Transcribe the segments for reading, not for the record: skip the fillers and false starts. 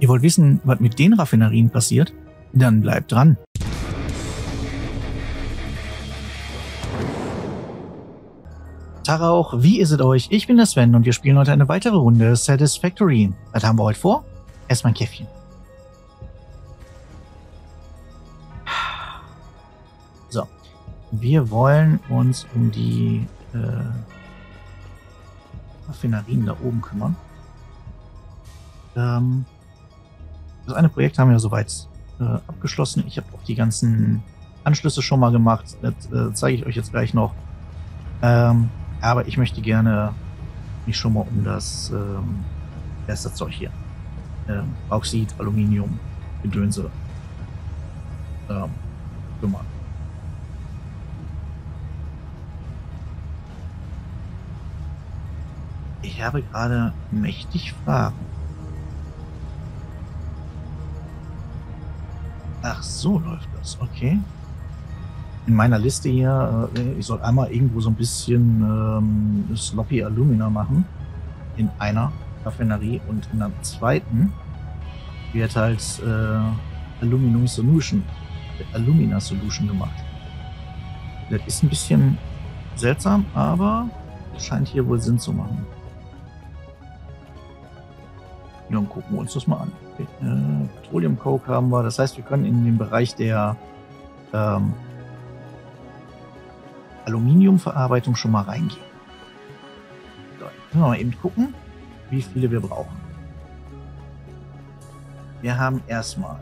Ihr wollt wissen, was mit den Raffinerien passiert? Dann bleibt dran. Tarauch, wie ist es euch? Ich bin der Sven und wir spielen heute eine weitere Runde Satisfactory. Was haben wir heute vor? Erstmal ein Käffchen. So, wir wollen uns um die Raffinerien da oben kümmern. Das eine Projekt haben wir soweit abgeschlossen. Ich habe auch die ganzen Anschlüsse schon mal gemacht. Das zeige ich euch jetzt gleich noch. Aber ich möchte gerne mich schon mal um das erste Zeug hier. Bauxit, Aluminium, Gedönse. Kümmern. Ich habe gerade mächtig Fragen. Ach, so läuft das. Okay. In meiner Liste hier, ich soll einmal irgendwo so ein bisschen Sloppy Alumina machen. In einer Raffinerie und in der zweiten wird halt Aluminium Solution, Alumina Solution gemacht. Das ist ein bisschen seltsam, aber scheint hier wohl Sinn zu machen. Ja, und gucken wir uns das mal an. Petroleum Coke haben wir, das heißt, wir können in den Bereich der Aluminiumverarbeitung schon mal reingehen. So, jetzt können wir mal eben gucken, wie viele wir brauchen. Wir haben erstmal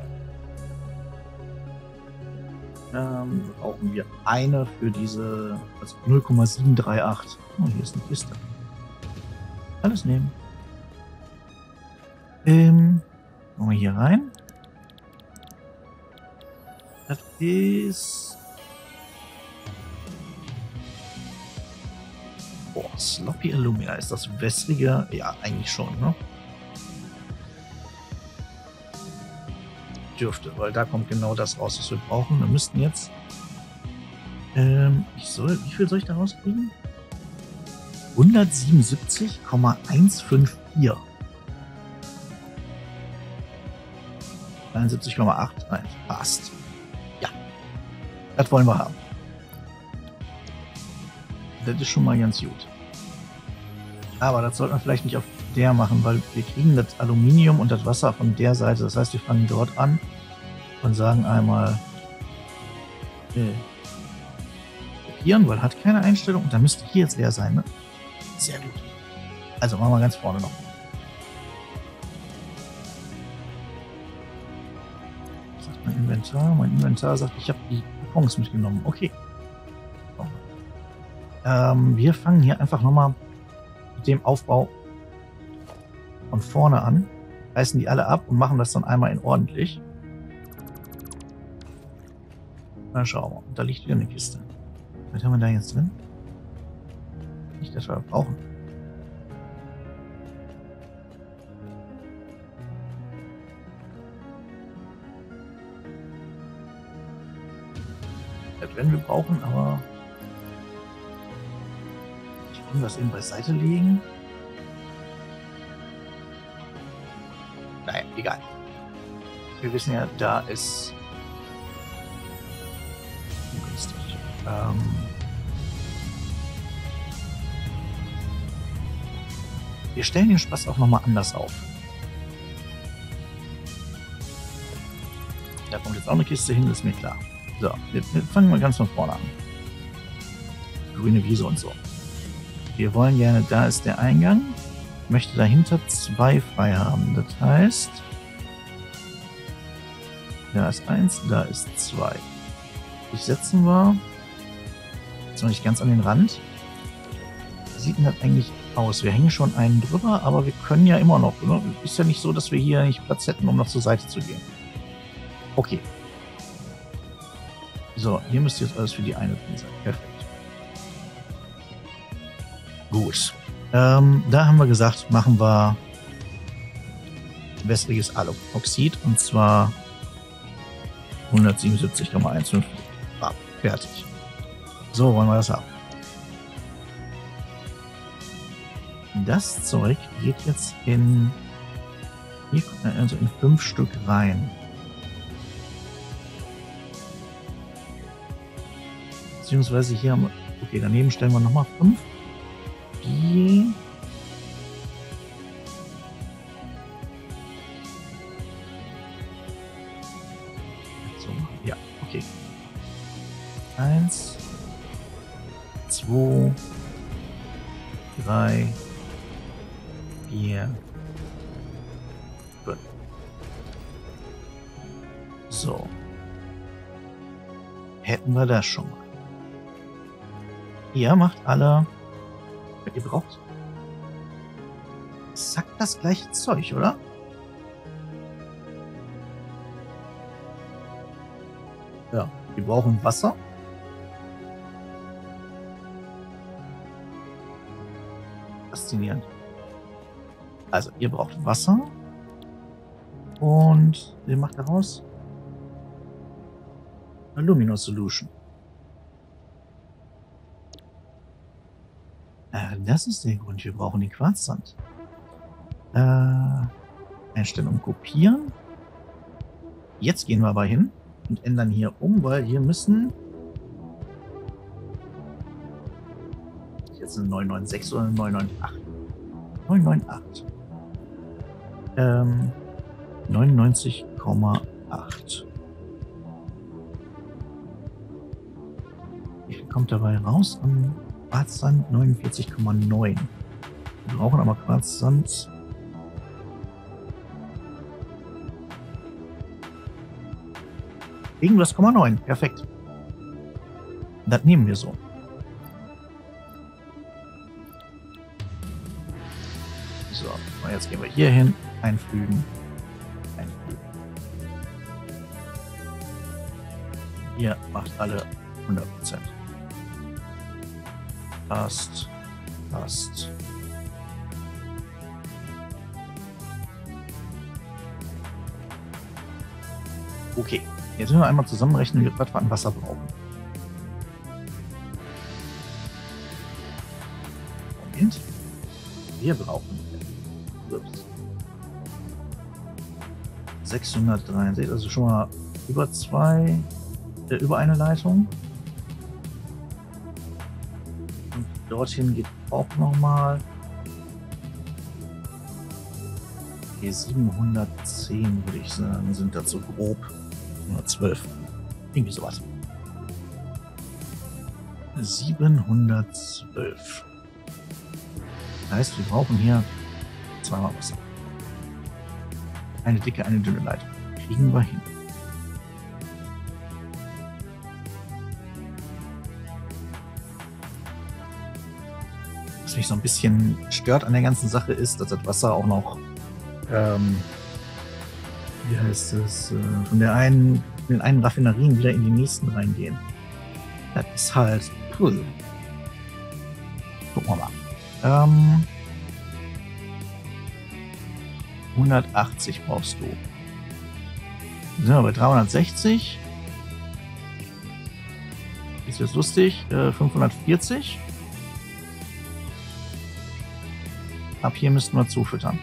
brauchen wir eine für diese, also 0,738. Oh, hier ist eine Kiste. Alles nehmen. Kommen wir hier rein. Das ist... Boah, Sloppy Alumina. Ist das wässriger? Ja, eigentlich schon, ne? Dürfte, weil da kommt genau das raus, was wir brauchen. Wir müssten jetzt... wie viel soll ich da rauskriegen? 177,154. 71,8. Nein, passt. Ja. Das wollen wir haben. Das ist schon mal ganz gut. Aber das sollte man vielleicht nicht auf der machen, weil wir kriegen das Aluminium und das Wasser von der Seite. Das heißt, wir fangen dort an und sagen einmal kopieren, weil hat keine Einstellung. Und dann müsste hier jetzt leer sein, ne? Sehr gut. Also machen wir ganz vorne noch. Mein Inventar sagt, ich habe die Coupons mitgenommen. Okay. So. Wir fangen hier einfach nochmal mit dem Aufbau von vorne an, reißen die alle ab und machen das dann einmal in ordentlich. Dann schauen wir. Da liegt wieder eine Kiste. Was haben wir da jetzt drin? Nicht, dass wir das brauchen. Wenn wir brauchen, aber ich kann das eben beiseite legen. Naja, egal. Wir wissen ja, da ist ungünstig. Wir stellen den Spaß auch nochmal anders auf. Da kommt jetzt auch eine Kiste hin, ist mir klar. So, wir fangen mal ganz von vorne an. Grüne Wiese und so. Wir wollen gerne, da ist der Eingang. Ich möchte dahinter 2 frei haben. Das heißt, da ist 1, da ist 2. Ich setzen wir jetzt noch nicht ganz an den Rand. Wie sieht denn das eigentlich aus? Wir hängen schon einen drüber, aber wir können ja immer noch. Ne? Ist ja nicht so, dass wir hier nicht Platz hätten, um noch zur Seite zu gehen. Okay. So, hier müsste jetzt alles für die eine drin sein. Perfekt. Gut. Da haben wir gesagt, machen wir wässriges Aluoxid und zwar 177,15. Ah, fertig. So, wollen wir das haben. Das Zeug geht jetzt in Hier kommt dann also in 5 Stück rein. Beziehungsweise hier haben wir, okay, daneben stellen wir nochmal 5. Die so, ja, okay. 1, 2, 3, 4, 5. So. Hätten wir das schon mal. Ihr macht alle, was ihr braucht. Zack, das gleiche Zeug, oder? Ja, wir brauchen Wasser. Faszinierend. Also, ihr braucht Wasser. Und ihr macht daraus Aluminium Solution. Das ist der Grund, wir brauchen den Quarzsand. Einstellung kopieren. Jetzt gehen wir aber hin und ändern hier um, weil hier müssen... Jetzt eine 996 oder eine 998. 998. 99,8. Wie viel kommt dabei raus? Quarzsand 49,9. Wir brauchen aber Quarzsand. Irgendwas 0,9. Perfekt. Das nehmen wir so. So, jetzt gehen wir hier hin. Einfügen. Einfügen. Ihr macht alle 100%. Passt, passt. Okay, jetzt müssen wir einmal zusammenrechnen, wie wir an Wasser brauchen. Moment. Wir brauchen 663, also schon mal über über eine Leitung. Dorthin geht auch nochmal. Okay, 710 würde ich sagen, sind dazu grob. 112. Irgendwie sowas. 712. Das heißt, wir brauchen hier zweimal Wasser. Eine dicke, eine dünne Leitung. Kriegen wir hin. Was mich so ein bisschen stört an der ganzen Sache ist, dass das Wasser auch noch, wie heißt es, von den einen Raffinerien wieder in die nächsten reingehen. Das ist halt cool. Gucken wir mal. 180 brauchst du. Dann sind wir bei 360. Ist jetzt lustig. 540. Ab hier müssten wir zufüttern.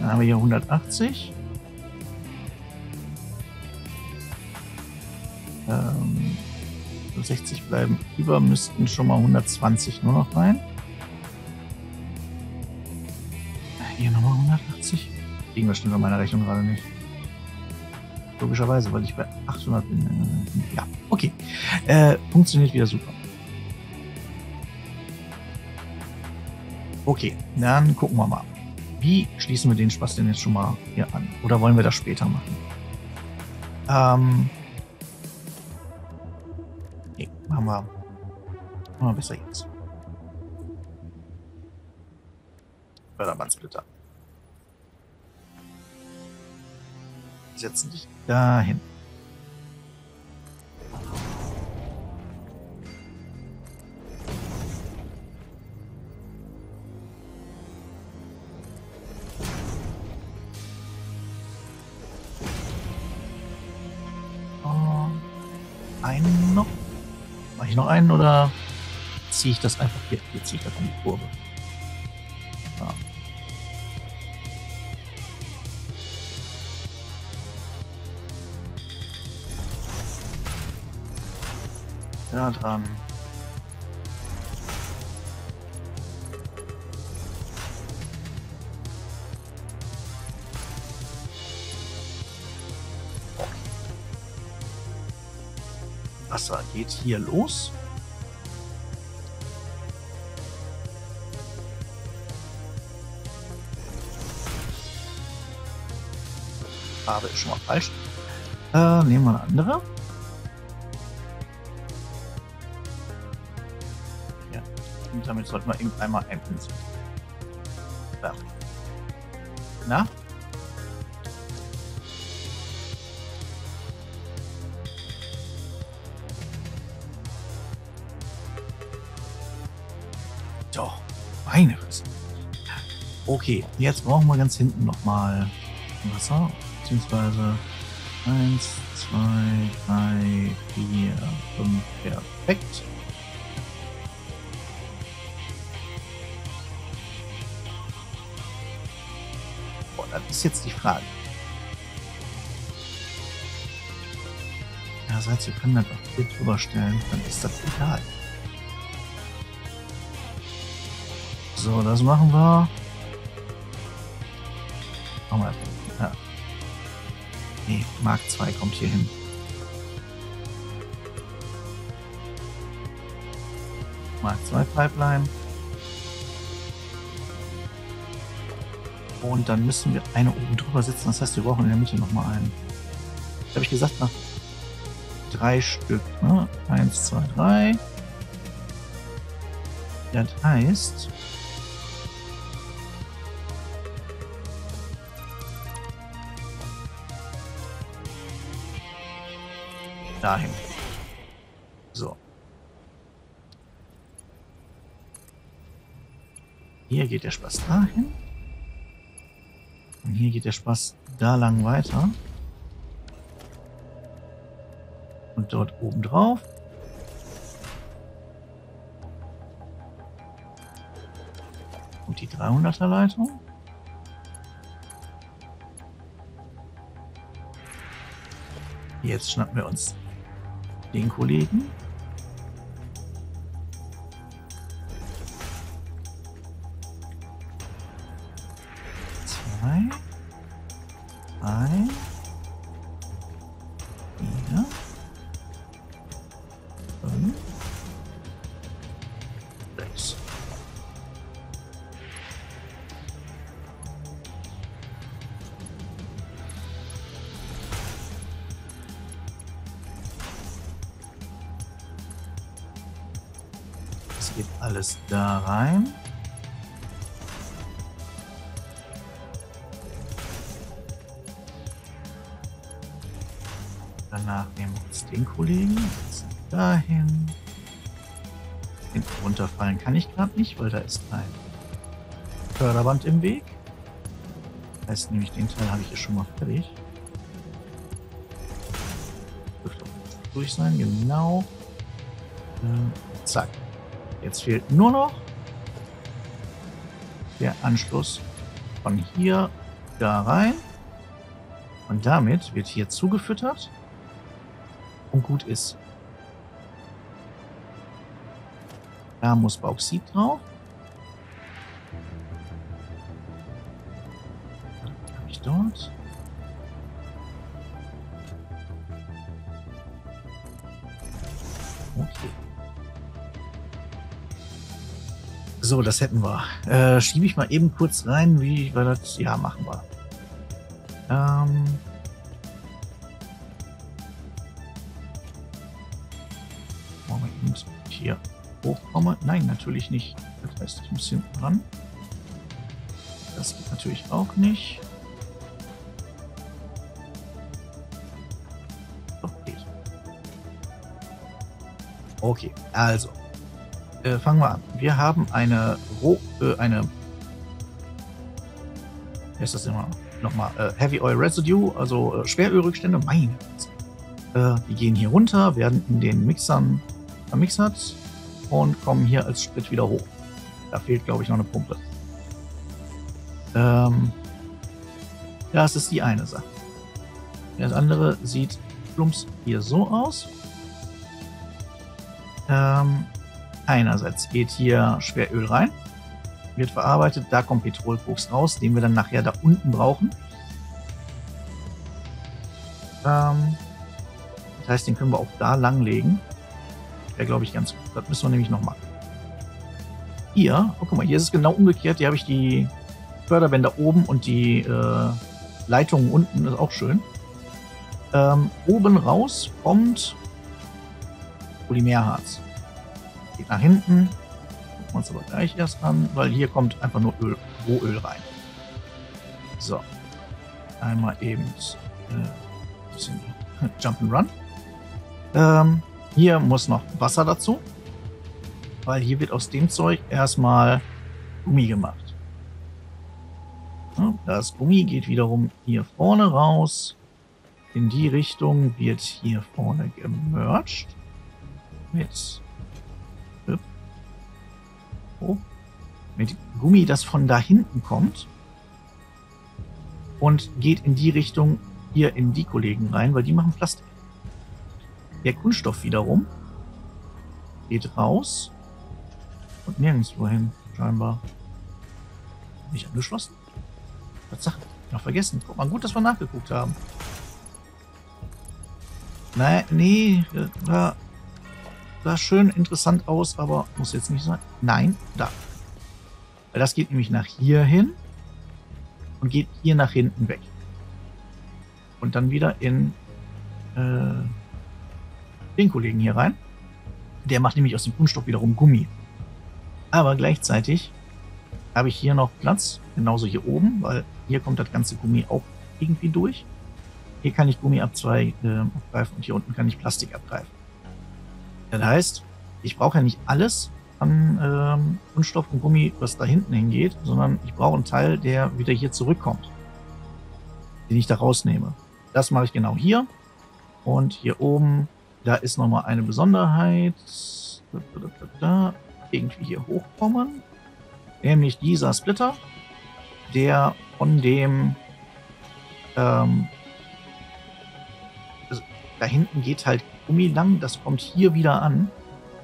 Dann haben wir hier 180. So 60 bleiben über, müssten schon mal 120 nur noch rein. Hier nochmal 180. Irgendwas stimmt an meiner Rechnung gerade nicht. Logischerweise, weil ich bei 800 bin. Ja, okay. Funktioniert wieder super. Okay, dann gucken wir mal. Wie schließen wir den Spaß denn jetzt schon mal hier an? Oder wollen wir das später machen? Nee, machen wir besser jetzt. Förderbandsplitter. Setzen dich dahin. Einen noch? Mach ich noch einen oder ziehe ich das einfach hier ziehe ich das an die Kurve. Ja. Da dran. Wasser geht hier los. Farbe ist schon mal falsch. Nehmen wir eine andere. Ja. Und damit sollten wir eben einmal einpinseln. Ja. Na? Okay, jetzt brauchen wir ganz hinten nochmal Wasser, beziehungsweise 1, 2, 3, 4, 5, perfekt. Boah, das ist jetzt die Frage. Ja, das heißt, wir können das auch hier drüber stellen, dann ist das egal. So, das machen wir. Ja. Nee, Mark 2 kommt hier hin. Mark 2 Pipeline. Und dann müssen wir eine oben drüber setzen. Das heißt, wir brauchen in der Mitte nochmal einen. Das habe ich gesagt, nach 3 Stück. Ne? 1, 2, 3. Das heißt... dahin. So. Hier geht der Spaß dahin. Und hier geht der Spaß da lang weiter. Und dort oben drauf. Und die 300er Leitung. Jetzt schnappen wir uns den Kollegen. Zwei. Drei. Vier. Fünf. Sechs. Alles da rein. Danach nehmen wir uns den Kollegen dahin. Hinten runterfallen kann ich gerade nicht, weil da ist ein Förderband im Weg. Das heißt nämlich, den Teil habe ich hier schon mal fertig. Dürfte auch durch sein, genau. Zack. Jetzt fehlt nur noch der Anschluss von hier da rein. Und damit wird hier zugefüttert und gut ist. Da muss Bauxit drauf. Das habe ich dort. Okay. So, das hätten wir. Schiebe ich mal eben kurz rein, wie war das? Ja, machen wir. Wollen wir eben hier hochkommen? Nein, natürlich nicht. Das heißt, ich muss hinten ran. Das geht natürlich auch nicht. Okay. Okay, also. Fangen wir an. Wir haben eine Heavy Oil Residue, also Schwerölrückstände. Meine. Die gehen hier runter, werden in den Mixern vermixert und kommen hier als Sprit wieder hoch. Da fehlt, glaube ich, noch eine Pumpe. Das ist die eine Sache. Das andere sieht plumps hier so aus. Einerseits geht hier Schweröl rein, wird verarbeitet, da kommt Petrolkoks raus, den wir dann nachher da unten brauchen. Das heißt, den können wir auch da langlegen. Wäre, glaube ich, ganz gut. Das müssen wir nämlich noch machen. Hier, oh, guck mal, hier ist es genau umgekehrt. Hier habe ich die Förderbänder oben und die Leitungen unten. Das ist auch schön. Oben raus kommt Polymerharz. Geht nach hinten. Gucken wir uns aber gleich erst an, weil hier kommt einfach nur Öl, Rohöl rein. So. Einmal eben bisschen Jump'n'Run. Hier muss noch Wasser dazu, weil hier wird aus dem Zeug erstmal Gummi gemacht. Das Gummi geht wiederum hier vorne raus. In die Richtung wird hier vorne gemerged. Mit Gummi, das von da hinten kommt. Und geht in die Richtung hier in die Kollegen rein, weil die machen Plastik. Der Kunststoff wiederum geht raus und nirgendwo hin, scheinbar. Nicht angeschlossen? Tatsache, noch vergessen. Guck mal, gut, dass wir nachgeguckt haben. Nein, nee, sah schön interessant aus, aber muss jetzt nicht sein. Nein, da. Weil das geht nämlich nach hier hin und geht hier nach hinten weg. Und dann wieder in den Kollegen hier rein. Der macht nämlich aus dem Kunststoff wiederum Gummi. Aber gleichzeitig habe ich hier noch Platz, genauso hier oben, weil hier kommt das ganze Gummi auch irgendwie durch. Hier kann ich Gummi abgreifen und hier unten kann ich Plastik abgreifen. Das heißt, ich brauche ja nicht alles an Kunststoff und Gummi, was da hinten hingeht, sondern ich brauche einen Teil, der wieder hier zurückkommt, den ich da rausnehme. Das mache ich genau hier. Und hier oben, da ist nochmal eine Besonderheit. Da irgendwie hier hochkommen. Nämlich dieser Splitter, der von dem also da hinten geht halt Gummi lang, das kommt hier wieder an,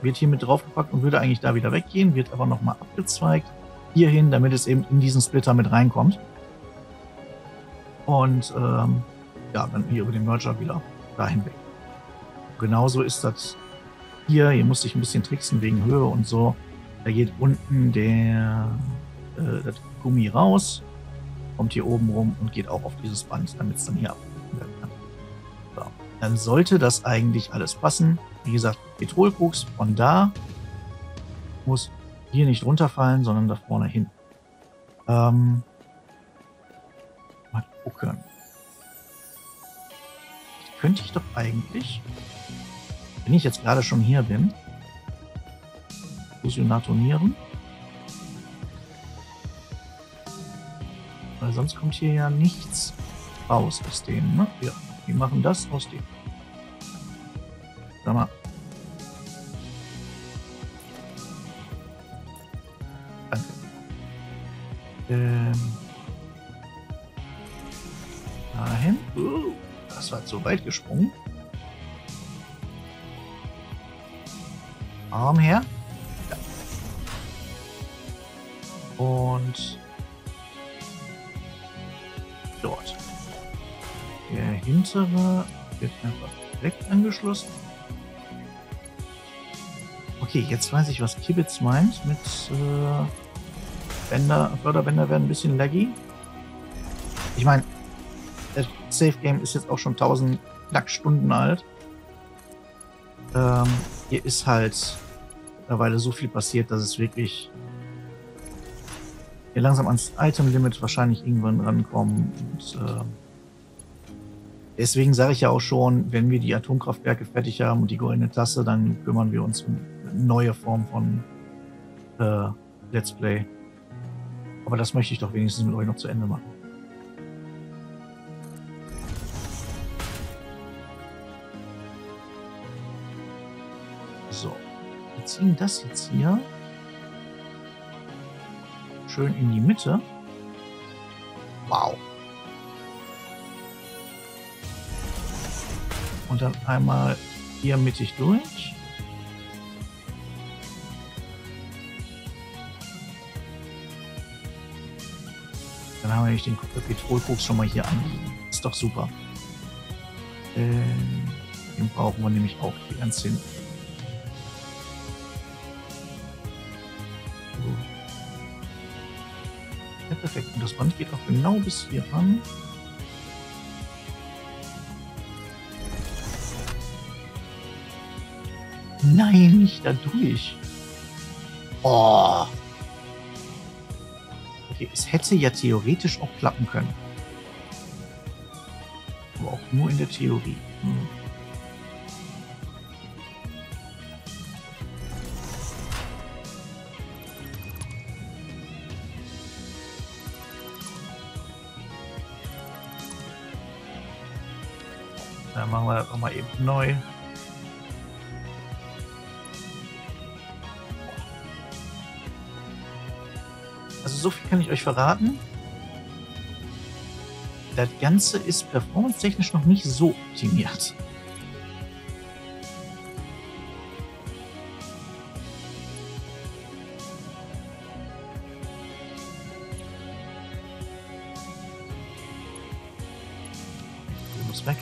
wird hier mit draufgepackt und würde eigentlich da wieder weggehen, wird aber nochmal abgezweigt hierhin, damit es eben in diesen Splitter mit reinkommt. Und ja, dann hier über den Merger wieder dahin weg. Genauso ist das hier. Hier musste ich ein bisschen tricksen wegen Höhe und so. Da geht unten das Gummi raus, kommt hier oben rum und geht auch auf dieses Band, damit es dann hier abgerufen werden kann. So. Dann sollte das eigentlich alles passen. Wie gesagt, Petrolkoks von da muss hier nicht runterfallen, sondern da vorne hin. Mal gucken. Könnte ich doch eigentlich, wenn ich jetzt gerade schon hier bin, fusionatonieren. Weil sonst kommt hier ja nichts raus aus denen, ne? Ja, die machen das aus dem. Sag mal. Danke. Dahin. Das war zu weit gesprungen. Arm her. Ja. Und dort. Der hintere wird einfach direkt angeschlossen. Okay, jetzt weiß ich, was Kibitz meint mit Förderbänder werden ein bisschen laggy. Ich meine, das Safe Game ist jetzt auch schon 1000 Knackstunden alt. Hier ist halt mittlerweile so viel passiert, dass es wirklich hier langsam ans Item Limit wahrscheinlich irgendwann rankommen. Und, deswegen sage ich ja auch schon, wenn wir die Atomkraftwerke fertig haben und die goldene Tasse, dann kümmern wir uns um eine neue Form von Let's Play. Aber das möchte ich doch wenigstens mit euch noch zu Ende machen. wir ziehen das jetzt hier schön in die Mitte. Wow. Und dann einmal hier mittig durch. Dann haben wir den Petrolkoks schon mal hier an. Ist doch super. Den brauchen wir nämlich auch hier ganz hin. So. Ja, perfekt. Und das Band geht auch genau bis hier ran. Nein, nicht dadurch. Oh. Okay, es hätte ja theoretisch auch klappen können. Aber auch nur in der Theorie. Hm. Dann machen wir das nochmal eben neu. Also so viel kann ich euch verraten. Das Ganze ist performance-technisch noch nicht so optimiert. Ich muss weg.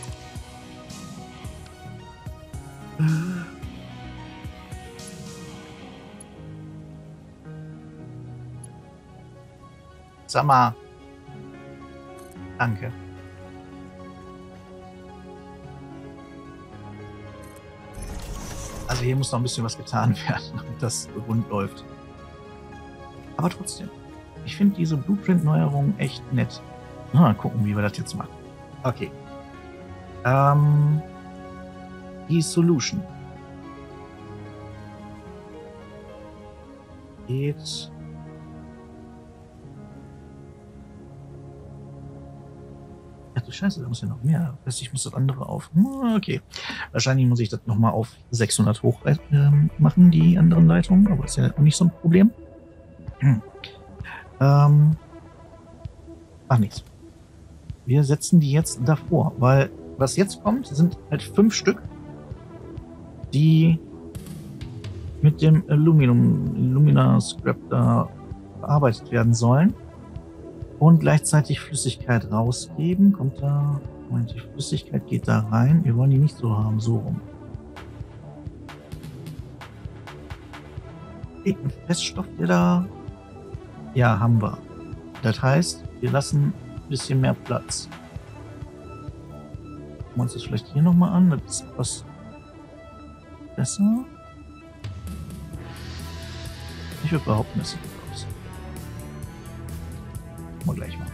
Sag mal. Danke. Also hier muss noch ein bisschen was getan werden, damit das rund läuft. Aber trotzdem, ich finde diese Blueprint-Neuerungen echt nett. Mal gucken, wie wir das jetzt machen. Okay. Die Solution. Geht. Ach du Scheiße, da muss ja noch mehr. Ich muss das andere auf. Okay. Wahrscheinlich muss ich das nochmal auf 600 hoch machen, die anderen Leitungen. Aber ist ja nicht so ein Problem. Ach nichts. Wir setzen die jetzt davor, weil was jetzt kommt, sind halt 5 Stück, die mit dem Alumina-Scrap da bearbeitet werden sollen. Und gleichzeitig Flüssigkeit rausgeben. Kommt da. Moment, die Flüssigkeit geht da rein. Wir wollen die nicht so haben, so rum. Ein Feststoff, der da. Ja, haben wir. Das heißt, wir lassen ein bisschen mehr Platz. Gucken wir uns das vielleicht hier nochmal an. Das ist etwas besser. Ich würde behaupten, dass es. Gleich mal.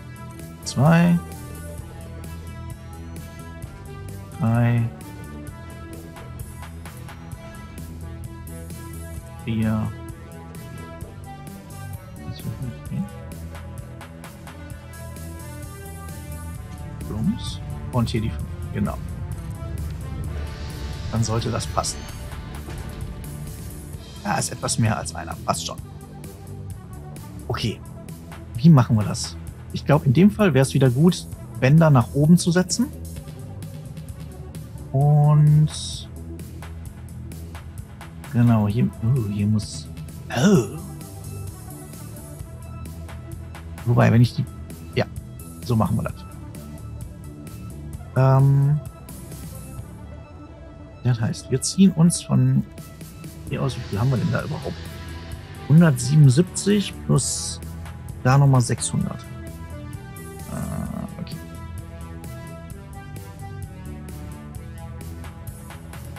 2, 3, 4. Das wird nicht gehen. Blums. Und hier die 5. Genau. Dann sollte das passen. Ja, ist etwas mehr als einer. Passt schon. Okay. Wie machen wir das? Ich glaube, in dem Fall wäre es wieder gut, Bänder nach oben zu setzen. Und genau, hier, hier muss... Wobei, wenn ich die... Ja, so machen wir das. Das heißt, wir ziehen uns von hier aus... Wie viel haben wir denn da überhaupt? 177 plus da nochmal 600.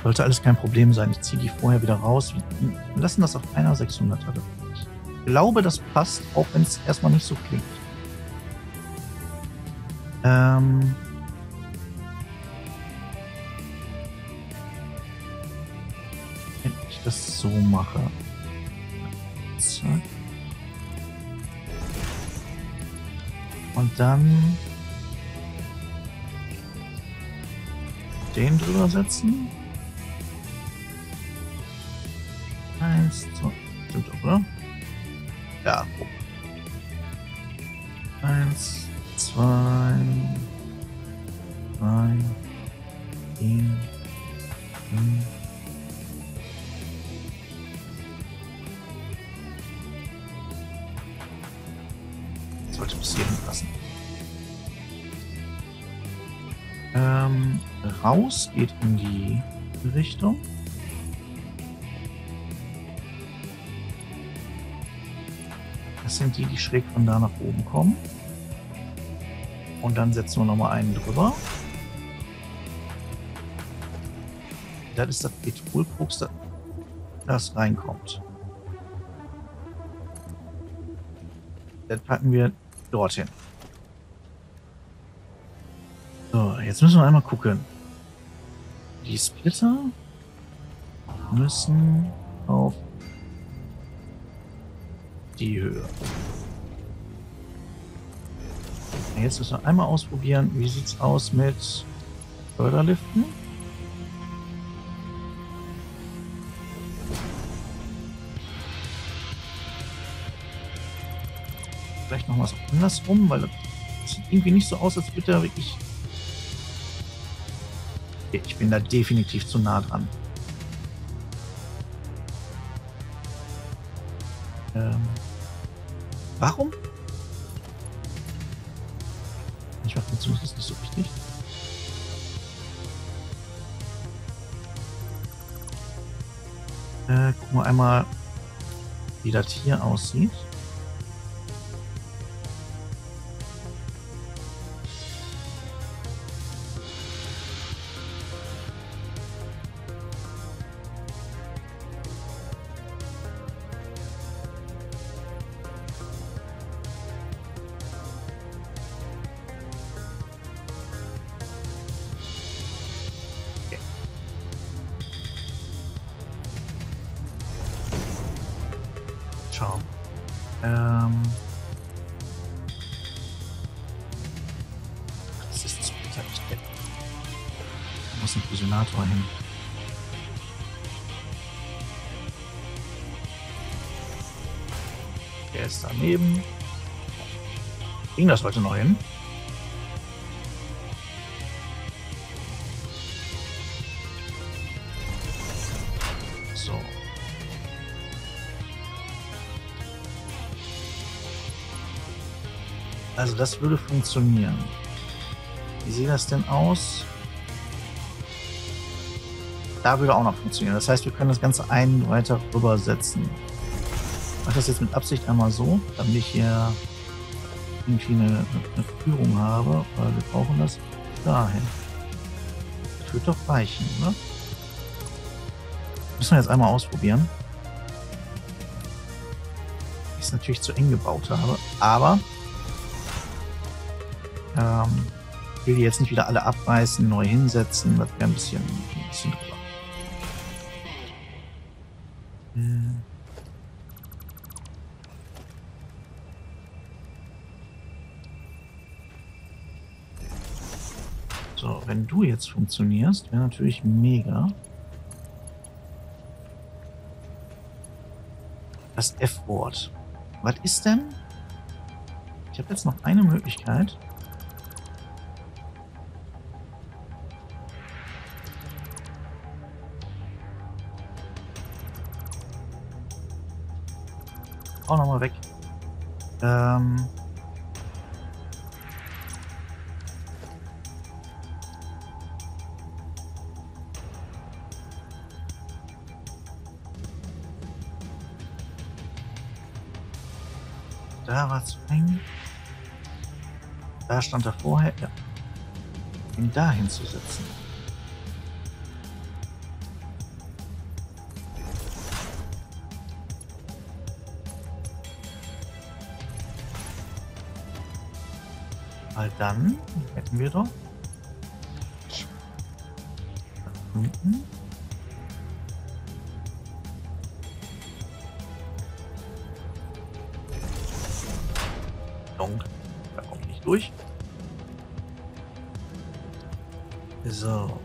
Sollte alles kein Problem sein. Ich ziehe die vorher wieder raus. Wir lassen das auf einer 600 hatte. Ich glaube, das passt, auch wenn es erstmal nicht so klingt. Wenn ich das so mache. Zack. Und dann den drüber setzen. heißt. So, stimmt doch, oder? Ja. 1, 2, 3, 4, 5. Sollte bis hierhin passen. Raus geht in die Richtung. Das sind die, die schräg von da nach oben kommen. Und dann setzen wir nochmal einen drüber. Das ist das Petrolkoks, das reinkommt. Das packen wir dorthin. So, jetzt müssen wir einmal gucken. Die Splitter müssen auf die Höhe. Jetzt müssen wir einmal ausprobieren, wie sieht es aus mit Förderliften. Vielleicht noch was andersrum, weil das sieht irgendwie nicht so aus, als würde er wirklich... Ich bin da definitiv zu nah dran. Warum? Ich mache mir zumindest nicht so richtig. Gucken wir einmal, wie das hier aussieht. Das ist zu bitter. Da muss ein Fusionator hin. Der ist daneben. Ging das heute noch hin? Also das würde funktionieren. Wie sieht das denn aus? Da würde auch noch funktionieren. Das heißt, wir können das Ganze einen weiter rübersetzen. Ich mache das jetzt mit Absicht einmal so, damit ich hier irgendwie eine Führung habe, weil wir brauchen das dahin. Das wird doch reichen, oder? Müssen wir jetzt einmal ausprobieren. Ich es natürlich zu eng gebaut habe, aber... ich will die jetzt nicht wieder alle abreißen, neu hinsetzen, das wäre ein bisschen drüber. So, wenn du jetzt funktionierst, wäre natürlich mega. Das F-Wort. Was ist denn? Ich habe jetzt noch eine Möglichkeit. Auch nochmal weg. Da war es eng. Da stand er vorher. Ja. Ihn da hinzusetzen. Weil dann hätten wir doch unten. Da komme ich nicht durch. So.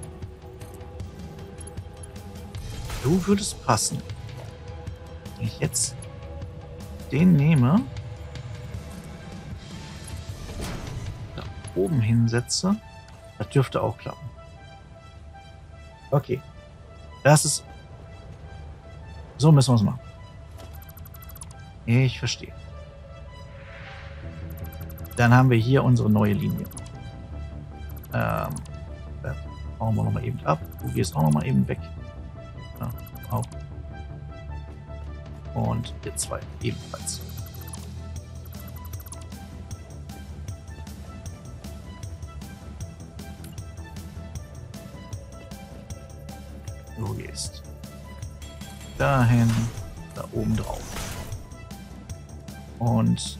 Du würdest passen. Wenn ich jetzt den nehme, da oben hinsetze, das dürfte auch klappen. Okay. Das ist... So müssen wir es machen. Ich verstehe. Dann haben wir hier unsere neue Linie. Das bauen wir nochmal eben ab. Du gehst auch nochmal eben weg. Ja, auch. Und ihr zwei ebenfalls. Du gehst dahin, da oben drauf. Und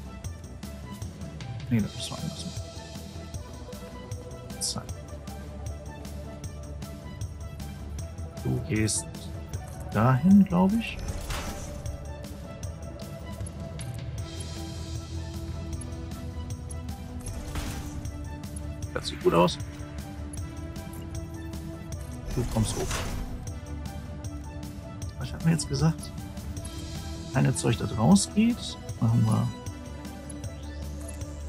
nee, das müssen wir anders machen. Zack. Du gehst dahin, glaube ich. Das sieht gut aus. Du kommst hoch. Was hat man jetzt gesagt? Keine Zeug, das rausgeht. Machen wir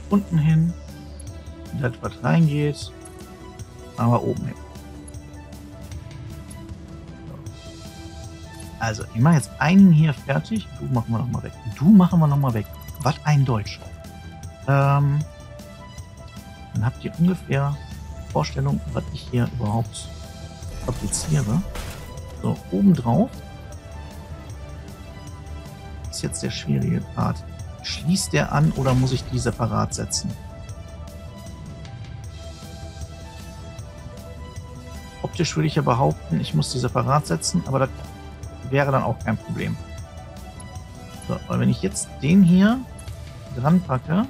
unten hin. Und das, was reingeht, machen wir oben hin. Also, ich mache jetzt einen hier fertig. Du machen wir nochmal weg. Du machen wir nochmal weg. Was ein Deutsch. Dann habt ihr ungefähr Vorstellung, was ich hier überhaupt fabriziere. So, obendrauf ist jetzt der schwierige Part. Schließt der an oder muss ich die separat setzen? Optisch würde ich ja behaupten, ich muss die separat setzen, aber das wäre dann auch kein Problem. So, weil wenn ich jetzt den hier dran packe,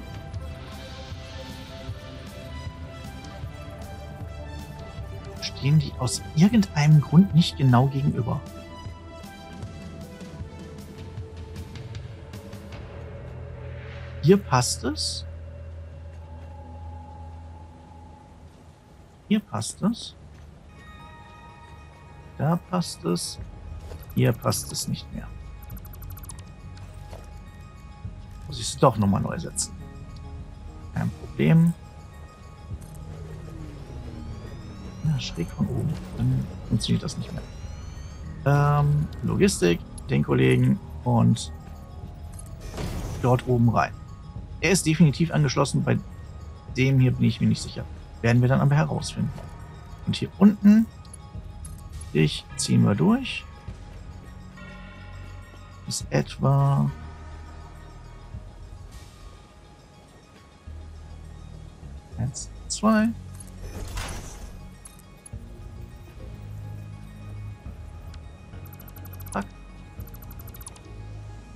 stehen die aus irgendeinem Grund nicht genau gegenüber. Hier passt es. Hier passt es. Da passt es. Hier passt es nicht mehr. Muss ich es doch nochmal neu setzen. Kein Problem. Schräg von oben, dann funktioniert das nicht mehr. Logistik, den Kollegen und dort oben rein. Er ist definitiv angeschlossen, bei dem hier bin ich mir nicht sicher. Werden wir dann aber herausfinden. Und hier unten, dich ziehen wir durch. Bis etwa... eins, zwei...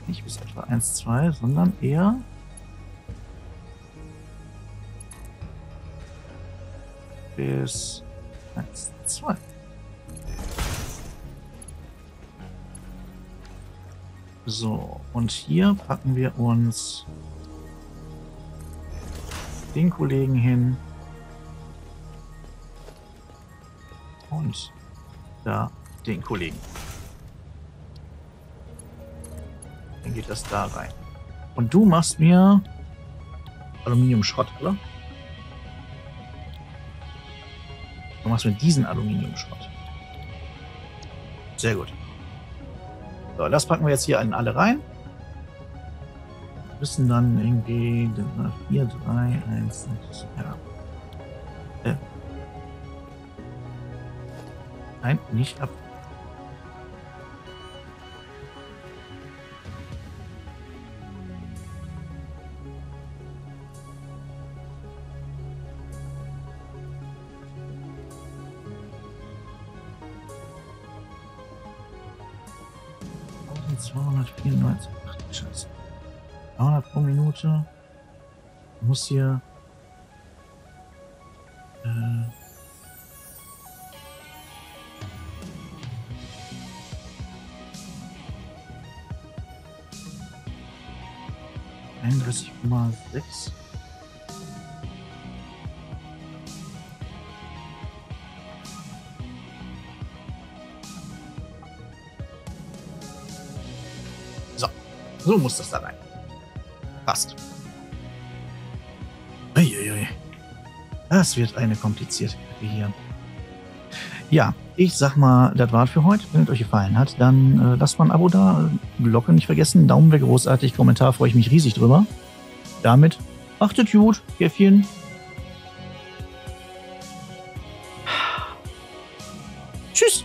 nicht bis etwa 1, 2, sondern eher bis 1, 2. So, und hier packen wir uns den Kollegen hin und da den Kollegen. Dann geht das da rein. Und du machst mir Aluminiumschrott, oder? Du machst mir diesen Aluminiumschrott. Sehr gut. So, das packen wir jetzt hier in alle rein. Wir müssen dann irgendwie 4, 3, 1, ja. Nein, nicht ab. Ach, die Scheiße. 300 pro Minute. Muss hier... mal 6. So muss das da rein. Passt. Uiuiui. Das wird eine komplizierte Kacke hier. Ja, ich sag mal, das war's für heute. Wenn es euch gefallen hat, dann lasst mal ein Abo da. Glocke nicht vergessen. Daumen wäre großartig. Kommentar freue ich mich riesig drüber. Damit achtet gut. Käffchen. Tschüss.